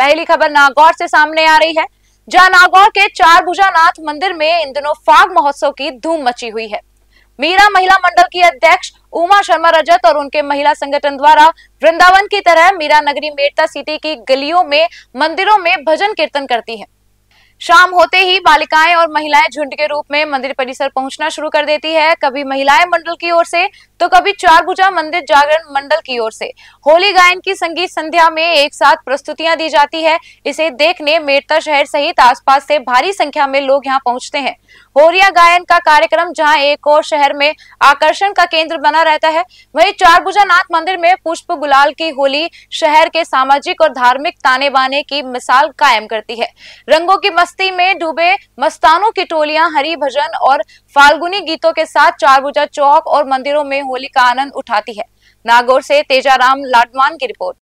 पहली खबर नागौर से सामने आ रही है, जहां नागौर के चारभुजानाथ मंदिर में इन दिनों फाग महोत्सव की धूम मची हुई है। मीरा महिला मंडल की अध्यक्ष उमा शर्मा रजत और उनके महिला संगठन द्वारा वृंदावन की तरह मीरा नगरी मेरता सिटी की गलियों में मंदिरों में भजन कीर्तन करती है। शाम होते ही बालिकाएं और महिलाएं झुंड के रूप में मंदिर परिसर पहुंचना शुरू कर देती है। कभी महिलाएं मंडल की ओर से तो कभी चारभुजा मंदिर जागरण मंडल की ओर से होली गायन की संगीत संध्या में एक साथ प्रस्तुतियां दी जाती है। इसे देखने मेरता शहर सहित आसपास से भारी संख्या में लोग यहां पहुंचते हैं। होरिया गायन का कार्यक्रम जहाँ एक और शहर में आकर्षण का केंद्र बना रहता है, वही चारभुजा नाथ मंदिर में पुष्प गुलाल की होली शहर के सामाजिक और धार्मिक ताने बाने की मिसाल कायम करती है। रंगों की बस्ती में डूबे मस्तानों की टोलियां हरी भजन और फाल्गुनी गीतों के साथ चारभुजा चौक और मंदिरों में होली का आनंद उठाती है। नागौर से तेजाराम लाडवान की रिपोर्ट।